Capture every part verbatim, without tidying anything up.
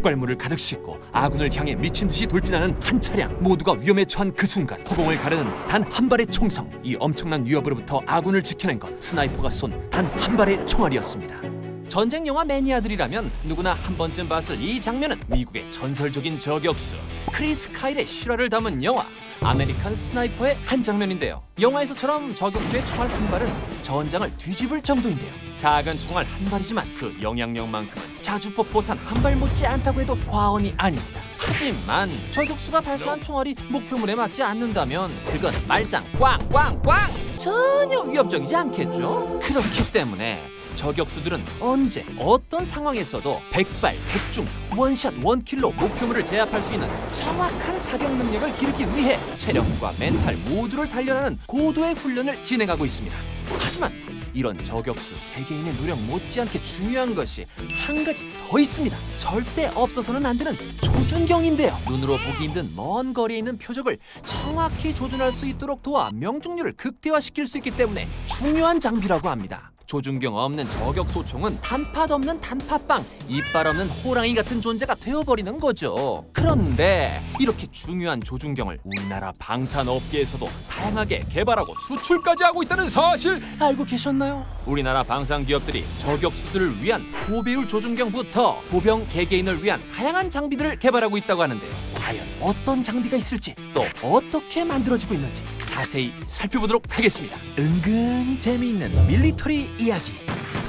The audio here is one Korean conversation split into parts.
폭발물을 가득 싣고 아군을 향해 미친듯이 돌진하는 한 차량. 모두가 위험에 처한 그 순간 허공을 가르는 단 한 발의 총성. 이 엄청난 위협으로부터 아군을 지켜낸 건 스나이퍼가 쏜 단 한 발의 총알이었습니다. 전쟁 영화 매니아들이라면 누구나 한 번쯤 봤을 이 장면은 미국의 전설적인 저격수 크리스 카일의 실화를 담은 영화 아메리칸 스나이퍼의 한 장면인데요. 영화에서처럼 저격수의 총알 한 발은 전장을 뒤집을 정도인데요. 작은 총알 한 발이지만 그 영향력만큼은 자주포포탄 한 발 못지 않다고 해도 과언이 아닙니다. 하지만 저격수가 발사한 총알이 목표물에 맞지 않는다면 그건 말짱 꽝꽝꽝! 전혀 위협적이지 않겠죠? 그렇기 때문에 저격수들은 언제 어떤 상황에서도 백발 백중 원샷 원킬로 목표물을 제압할 수 있는 정확한 사격 능력을 기르기 위해 체력과 멘탈 모두를 단련하는 고도의 훈련을 진행하고 있습니다. 하지만 이런 저격수 개개인의 노력 못지않게 중요한 것이 한 가지 더 있습니다. 절대 없어서는 안 되는 조준경인데요. 눈으로 보기 힘든 먼 거리에 있는 표적을 정확히 조준할 수 있도록 도와 명중률을 극대화시킬 수 있기 때문에 중요한 장비라고 합니다. 조준경 없는 저격소총은 단팥 없는 단팥빵, 이빨 없는 호랑이 같은 존재가 되어버리는 거죠. 그런데 이렇게 중요한 조준경을 우리나라 방산업계에서도 다양하게 개발하고 수출까지 하고 있다는 사실 알고 계셨나요? 우리나라 방산기업들이 저격수들을 위한 고배율 조준경부터 보병 개개인을 위한 다양한 장비들을 개발하고 있다고 하는데요. 과연 어떤 장비가 있을지 또 어떻게 만들어지고 있는지 자세히 살펴보도록 하겠습니다. 은근히 재미있는 밀리터리 이야기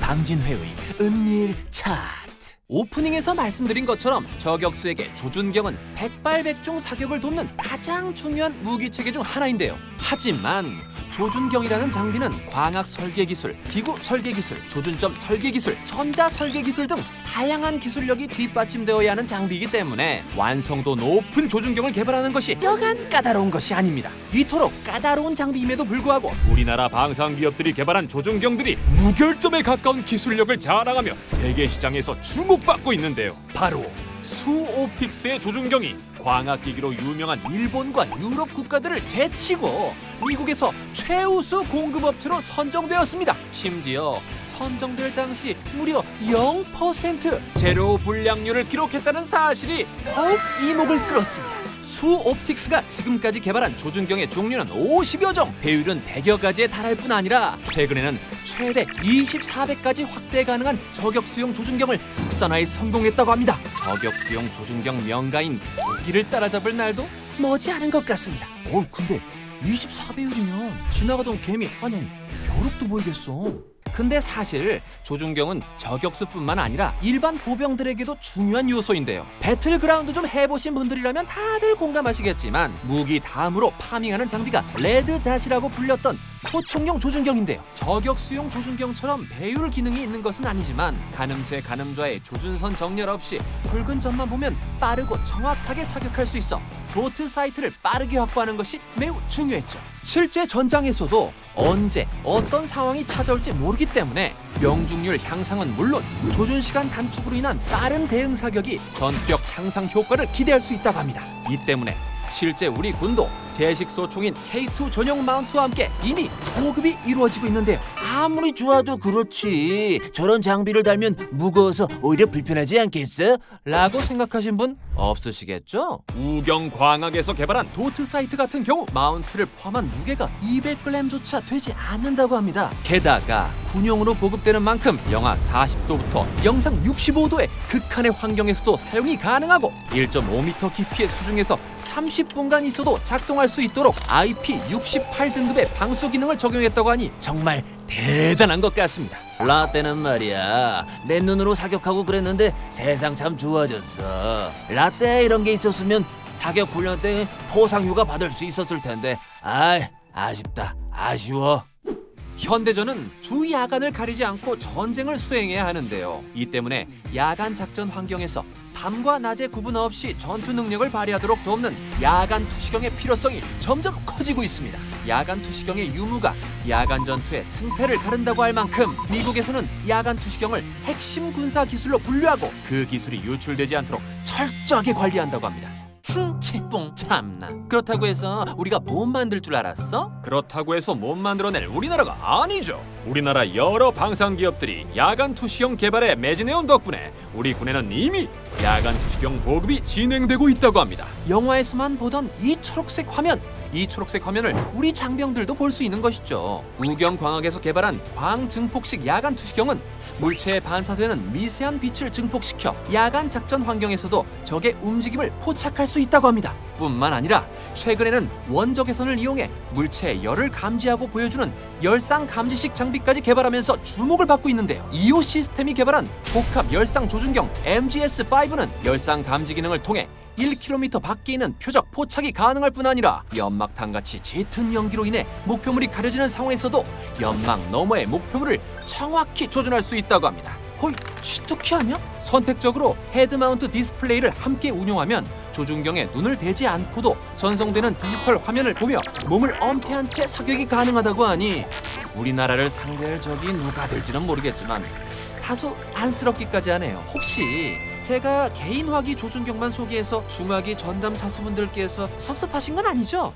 방진회의 은밀 차트. 오프닝에서 말씀드린 것처럼 저격수에게 조준경은 백발백중 사격을 돕는 가장 중요한 무기체계 중 하나인데요. 하지만 조준경이라는 장비는 광학 설계 기술, 기구 설계 기술, 조준점 설계 기술, 전자 설계 기술 등 다양한 기술력이 뒷받침되어야 하는 장비이기 때문에 완성도 높은 조준경을 개발하는 것이 여간 까다로운 것이 아닙니다. 이토록 까다로운 장비임에도 불구하고 우리나라 방산기업들이 개발한 조준경들이 무결점에 가까운 기술력을 자랑하며 세계 시장에서 주목받고 있는데요. 바로 수옵틱스의 조준경이 광학기기로 유명한 일본과 유럽 국가들을 제치고 미국에서 최우수 공급업체로 선정되었습니다. 심지어 선정될 당시 무려 영 퍼센트 제로 불량률을 기록했다는 사실이 더욱 이목을 끌었습니다. 수옵틱스가 지금까지 개발한 조준경의 종류는 오십여 종, 배율은 백여 가지에 달할 뿐 아니라 최근에는 최대 이십사 배까지 확대 가능한 저격수용 조준경을 국산화에 성공했다고 합니다. 저격수용 조준경 명가인 무기를 따라잡을 날도 머지않은 것 같습니다. 어, 근데 이십사 배율이면 지나가던 개미, 아니 벼룩도 보이겠어. 근데 사실 조준경은 저격수뿐만 아니라 일반 보병들에게도 중요한 요소인데요. 배틀그라운드 좀 해보신 분들이라면 다들 공감하시겠지만 무기 다음으로 파밍하는 장비가 레드닷이라고 불렸던 소총용 조준경인데요. 저격수용 조준경처럼 배율 기능이 있는 것은 아니지만 가늠쇠 가늠좌에 조준선 정렬 없이 붉은 점만 보면 빠르고 정확하게 사격할 수 있어 로트 사이트를 빠르게 확보하는 것이 매우 중요했죠. 실제 전장에서도 언제 어떤 상황이 찾아올지 모르기 때문에 명중률 향상은 물론 조준시간 단축으로 인한 빠른 대응 사격이 전투력 향상 효과를 기대할 수 있다고 합니다. 이 때문에 실제 우리 군도 제식 소총인 케이 투 전용 마운트와 함께 이미 보급이 이루어지고 있는데요. 아무리 좋아도 그렇지 저런 장비를 달면 무거워서 오히려 불편하지 않겠어? 라고 생각하신 분 없으시겠죠? 우경광학에서 개발한 도트 사이트 같은 경우 마운트를 포함한 무게가 이백 그램조차 되지 않는다고 합니다. 게다가 군용으로 보급되는 만큼 영하 사십 도부터 영상 육십오 도의 극한의 환경에서도 사용이 가능하고 일 점 오 미터 깊이의 수중에서 삼십 분간 있어도 작동할 수 있도록 아이피 육십팔 등급의 방수 기능을 적용했다고 하니 정말 대단한 것 같습니다. 라떼는 말이야 맨눈으로 사격하고 그랬는데 세상 참 좋아졌어. 라떼 이런 게 있었으면 사격 훈련 때 포상 휴가 받을 수 있었을 텐데 아이 아쉽다 아쉬워. 현대전은 주 야간을 가리지 않고 전쟁을 수행해야 하는데요. 이 때문에 야간 작전 환경에서 밤과 낮의 구분 없이 전투 능력을 발휘하도록 돕는 야간 투시경의 필요성이 점점 커지고 있습니다. 야간 투시경의 유무가 야간 전투의 승패를 가른다고 할 만큼 미국에서는 야간 투시경을 핵심 군사 기술로 분류하고 그 기술이 유출되지 않도록 철저하게 관리한다고 합니다. 흥치뽕 참나. 그렇다고 해서 우리가 못 만들 줄 알았어? 그렇다고 해서 못 만들어낼 우리나라가 아니죠. 우리나라 여러 방산기업들이 야간 투시형 개발에 매진해온 덕분에 우리 군에는 이미 야간 투시형 보급이 진행되고 있다고 합니다. 영화에서만 보던 이 초록색 화면, 이 초록색 화면을 우리 장병들도 볼 수 있는 것이죠. 우경광학에서 개발한 광증폭식 야간 투시형은 물체에 반사되는 미세한 빛을 증폭시켜 야간 작전 환경에서도 적의 움직임을 포착할 수 있다고 합니다. 뿐만 아니라 최근에는 원적외선을 이용해 물체의 열을 감지하고 보여주는 열상 감지식 장비까지 개발하면서 주목을 받고 있는데요. 이오 시스템이 개발한 복합 열상 조준경 엠지에스 파이브는 열상 감지 기능을 통해 일 킬로미터 밖에 있는 표적 포착이 가능할 뿐 아니라 연막탄같이 짙은 연기로 인해 목표물이 가려지는 상황에서도 연막 너머의 목표물을 정확히 조준할 수 있다고 합니다. 거의 쥐토끼 아니야? 선택적으로 헤드마운트 디스플레이를 함께 운용하면 조준경에 눈을 대지 않고도 전송되는 디지털 화면을 보며 몸을 엄폐한 채 사격이 가능하다고 하니 우리나라를 상대할 적이 누가 될지는 모르겠지만 다소 안쓰럽기까지 하네요. 혹시 제가 개인화기 조준경만 소개해서 중화기 전담 사수분들께서 섭섭하신 건 아니죠?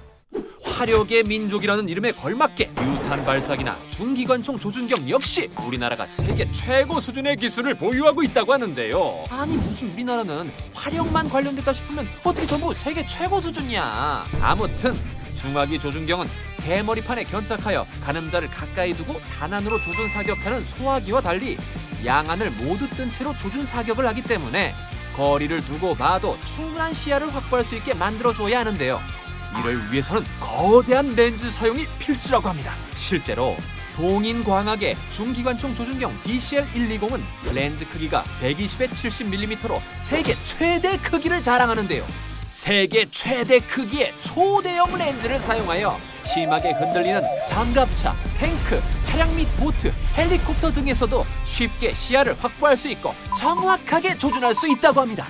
화력의 민족이라는 이름에 걸맞게 유탄 발사기나 중기관총 조준경 역시 우리나라가 세계 최고 수준의 기술을 보유하고 있다고 하는데요. 아니 무슨 우리나라는 화력만 관련됐다 싶으면 어떻게 전부 세계 최고 수준이야. 아무튼 중화기 조준경은 대머리판에 견착하여 가늠자를 가까이 두고 단안으로 조준 사격하는 소화기와 달리 양안을 모두 뜬 채로 조준 사격을 하기 때문에 거리를 두고 봐도 충분한 시야를 확보할 수 있게 만들어줘야 하는데요. 이를 위해서는 거대한 렌즈 사용이 필수라고 합니다. 실제로 동인광학의 중기관총 조준경 디씨엘 백이십은 렌즈 크기가 백이십에 칠십 밀리미터로 세계 최대 크기를 자랑하는데요. 세계 최대 크기의 초대형 렌즈를 사용하여 심하게 흔들리는 장갑차, 탱크, 차량 및 보트, 헬리콥터 등에서도 쉽게 시야를 확보할 수 있고 정확하게 조준할 수 있다고 합니다.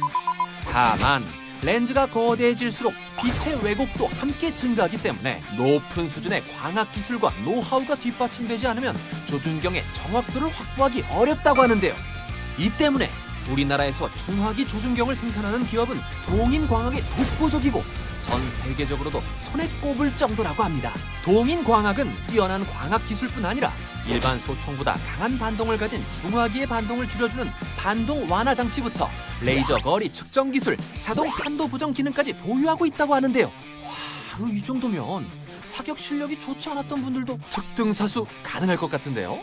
다만 렌즈가 거대해질수록 빛의 왜곡도 함께 증가하기 때문에 높은 수준의 광학 기술과 노하우가 뒷받침되지 않으면 조준경의 정확도를 확보하기 어렵다고 하는데요. 이 때문에 우리나라에서 중화기 조준경을 생산하는 기업은 동인광학이 독보적이고 전 세계적으로도 손에 꼽을 정도라고 합니다. 동인광학은 뛰어난 광학 기술뿐 아니라 일반 소총보다 강한 반동을 가진 중화기의 반동을 줄여주는 반동 완화 장치부터 레이저 거리 측정 기술, 자동 탄도 부정 기능까지 보유하고 있다고 하는데요. 와, 이 정도면 사격 실력이 좋지 않았던 분들도 특등사수 가능할 것 같은데요.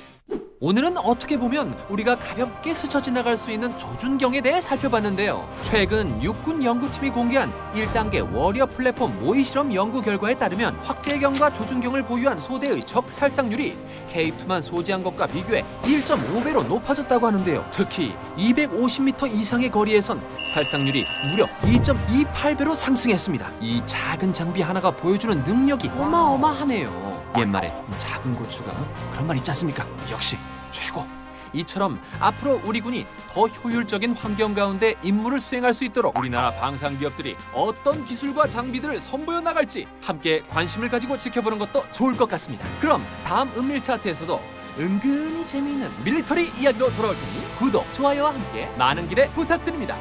오늘은 어떻게 보면 우리가 가볍게 스쳐 지나갈 수 있는 조준경에 대해 살펴봤는데요. 최근 육군 연구팀이 공개한 일 단계 워리어 플랫폼 모의 실험 연구 결과에 따르면 확대경과 조준경을 보유한 소대의 적 살상률이 케이 투만 소지한 것과 비교해 일 점 오 배로 높아졌다고 하는데요. 특히 이백오십 미터 이상의 거리에선 살상률이 무려 이 점 이팔 배로 상승했습니다. 이 작은 장비 하나가 보여주는 능력이 어마어마하네요. 옛말에 작은 고추가 그런 말 있지 않습니까? 역시 최고! 이처럼 앞으로 우리 군이 더 효율적인 환경 가운데 임무를 수행할 수 있도록 우리나라 방산기업들이 어떤 기술과 장비들을 선보여 나갈지 함께 관심을 가지고 지켜보는 것도 좋을 것 같습니다. 그럼 다음 은밀 차트에서도 은근히 재미있는 밀리터리 이야기로 돌아올 테니 구독, 좋아요와 함께 많은 기대 부탁드립니다.